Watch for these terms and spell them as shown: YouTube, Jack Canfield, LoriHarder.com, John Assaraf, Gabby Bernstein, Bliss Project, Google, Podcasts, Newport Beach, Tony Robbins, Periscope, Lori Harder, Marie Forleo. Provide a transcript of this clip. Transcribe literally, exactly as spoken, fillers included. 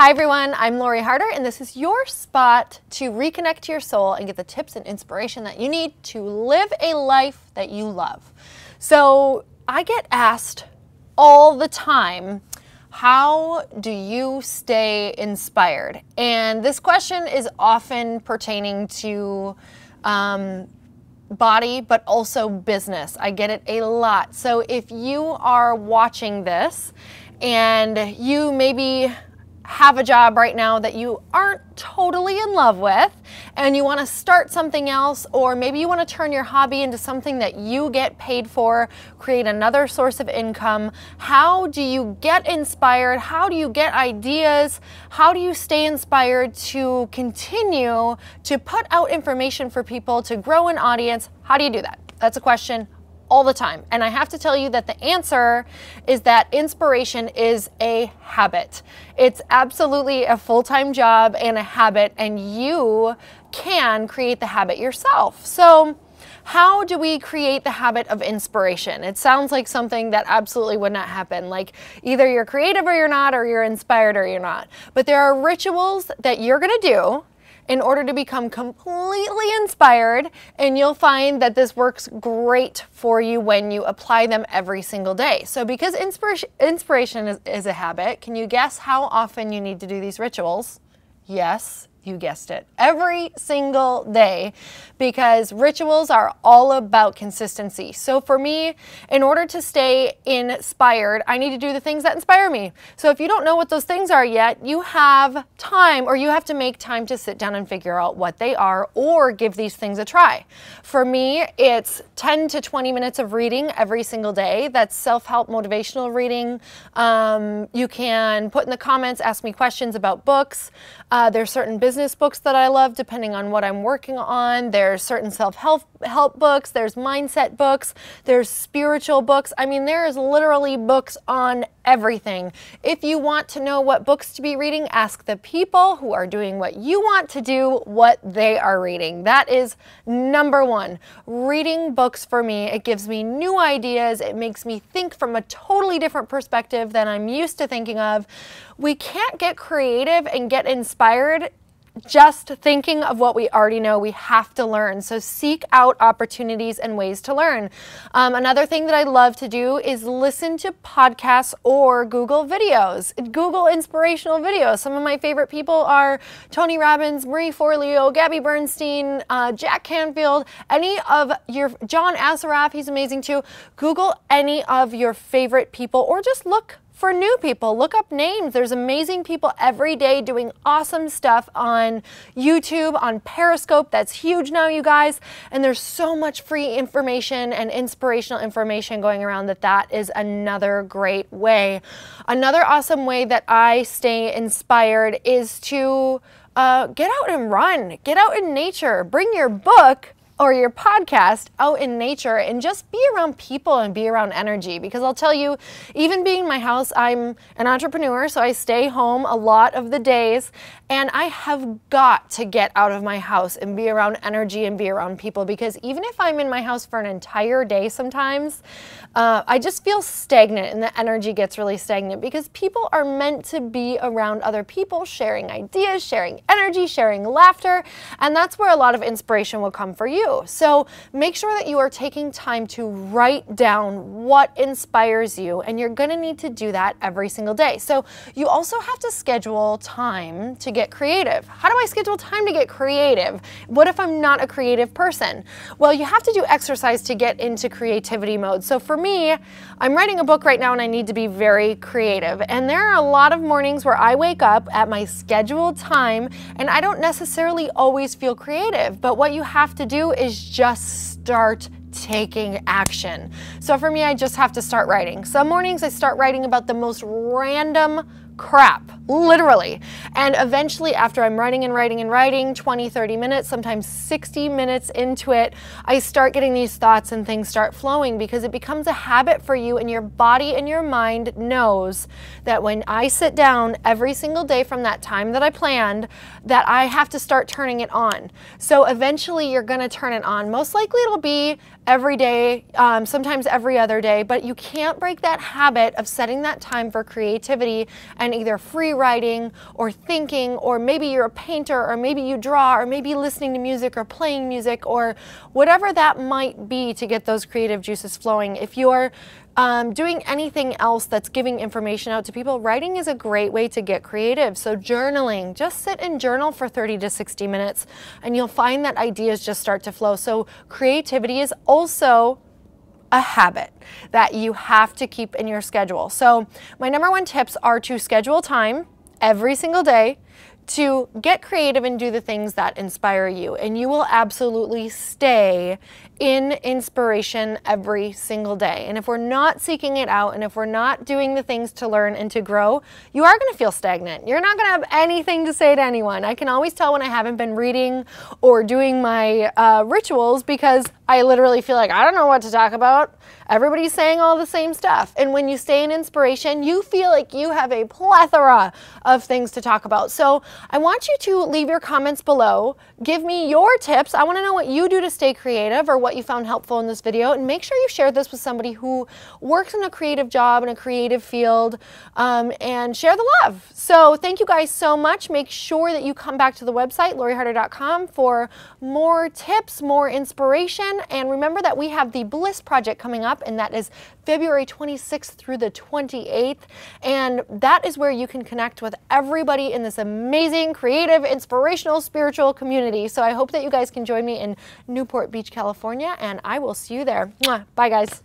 Hi everyone, I'm Lori Harder and this is your spot to reconnect to your soul and get the tips and inspiration that you need to live a life that you love. So I get asked all the time, how do you stay inspired? And this question is often pertaining to um, body, but also business. I get it a lot. So if you are watching this and you maybe have a job right now that you aren't totally in love with and you want to start something else, or maybe you want to turn your hobby into something that you get paid for, create another source of income, how do you get inspired? How do you get ideas? How do you stay inspired to continue to put out information for people, to grow an audience? How do you do that? That's a question all the time. And I have to tell you that the answer is that inspiration is a habit. It's absolutely a full-time job and a habit, and you can create the habit yourself. So how do we create the habit of inspiration? It sounds like something that absolutely would not happen. Like either you're creative or you're not, or you're inspired or you're not. But there are rituals that you're gonna do in order to become completely inspired, and you'll find that this works great for you when you apply them every single day. So because inspiration, inspiration is, is a habit, can you guess how often you need to do these rituals? Yes, you guessed it. Every single day, because rituals are all about consistency. So for me, in order to stay inspired, I need to do the things that inspire me. So if you don't know what those things are yet, you have time, or you have to make time to sit down and figure out what they are, or give these things a try. For me, it's ten to twenty minutes of reading every single day. That's self-help motivational reading. Um, you can put in the comments, ask me questions about books. Uh, there's certain business Business books that I love depending on what I'm working on. There's certain self-help help books, there's mindset books, there's spiritual books. I mean, there is literally books on everything. If you want to know what books to be reading, ask the people who are doing what you want to do what they are reading. That is number one. Reading books for me, it gives me new ideas. It makes me think from a totally different perspective than I'm used to thinking of. We can't get creative and get inspired just thinking of what we already know. We have to learn. So seek out opportunities and ways to learn. Um, another thing that I love to do is listen to podcasts or Google videos, Google inspirational videos. Some of my favorite people are Tony Robbins, Marie Forleo, Gabby Bernstein, uh, Jack Canfield, any of your, John Assaraf, he's amazing too. Google any of your favorite people, or just look for new people, look up names. There's amazing people every day doing awesome stuff on YouTube, on Periscope. That's huge now, you guys. And there's so much free information and inspirational information going around that that is another great way. Another awesome way that I stay inspired is to uh, get out and run, get out in nature, bring your book or your podcast out in nature and just be around people and be around energy. Because I'll tell you, even being in my house, I'm an entrepreneur, so I stay home a lot of the days, and I have got to get out of my house and be around energy and be around people, because even if I'm in my house for an entire day sometimes, uh, I just feel stagnant, and the energy gets really stagnant, because people are meant to be around other people, sharing ideas, sharing energy, sharing laughter, and that's where a lot of inspiration will come for you. So make sure that you are taking time to write down what inspires you, and you're going to need to do that every single day. So you also have to schedule time to get creative. How do I schedule time to get creative? What if I'm not a creative person? Well, you have to do exercise to get into creativity mode. So for me, I'm writing a book right now and I need to be very creative. And there are a lot of mornings where I wake up at my scheduled time and I don't necessarily always feel creative, but what you have to do is just start taking action. So for me, I just have to start writing. Some mornings I start writing about the most random crap, literally. And eventually, after I'm writing and writing and writing, twenty, thirty minutes, sometimes sixty minutes into it, I start getting these thoughts and things start flowing, because it becomes a habit for you, and your body and your mind knows that when I sit down every single day from that time that I planned, that I have to start turning it on. So eventually you're going to turn it on. Most likely it'll be every day, um, sometimes every other day, but you can't break that habit of setting that time for creativity and find either free writing or thinking, or maybe you're a painter, or maybe you draw, or maybe listening to music or playing music or whatever that might be to get those creative juices flowing. If you're Um, doing anything else that's giving information out to people, writing is a great way to get creative. So journaling, just sit and journal for thirty to sixty minutes and you'll find that ideas just start to flow. So creativity is also a habit that you have to keep in your schedule. So my number one tips are to schedule time every single day to get creative and do the things that inspire you, and you will absolutely stay in inspiration every single day. And if we're not seeking it out, and if we're not doing the things to learn and to grow, you are gonna feel stagnant. You're not gonna have anything to say to anyone. I can always tell when I haven't been reading or doing my uh, rituals, because I literally feel like I don't know what to talk about. Everybody's saying all the same stuff. And when you stay in inspiration, you feel like you have a plethora of things to talk about. So I want you to leave your comments below. Give me your tips. I want to know what you do to stay creative or what you found helpful in this video. And make sure you share this with somebody who works in a creative job, in a creative field, um, and share the love. So thank you guys so much. Make sure that you come back to the website, Lori Harder dot com, for more tips, more inspiration. And remember that we have the Bliss Project coming up, and that is February twenty-sixth through the twenty-eighth. And that is where you can connect with everybody in this amazing, creative, inspirational, spiritual community. So I hope that you guys can join me in Newport Beach, California, and I will see you there. Bye, guys.